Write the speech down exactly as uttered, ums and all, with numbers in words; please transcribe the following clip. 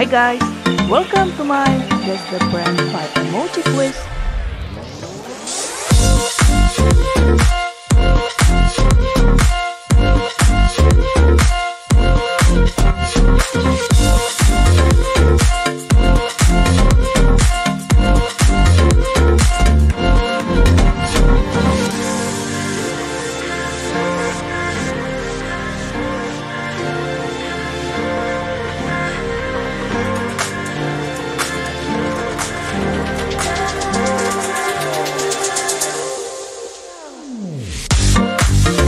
Hi guys, welcome to my Guess the Brand five Emoji Quiz. We'll be right back.